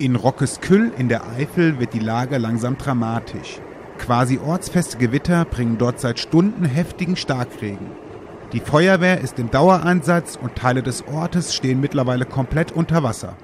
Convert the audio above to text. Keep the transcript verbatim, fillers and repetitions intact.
In Rockeskyll in der Eifel wird die Lage langsam dramatisch. Quasi ortsfeste Gewitter bringen dort seit Stunden heftigen Starkregen. Die Feuerwehr ist im Dauereinsatz und Teile des Ortes stehen mittlerweile komplett unter Wasser.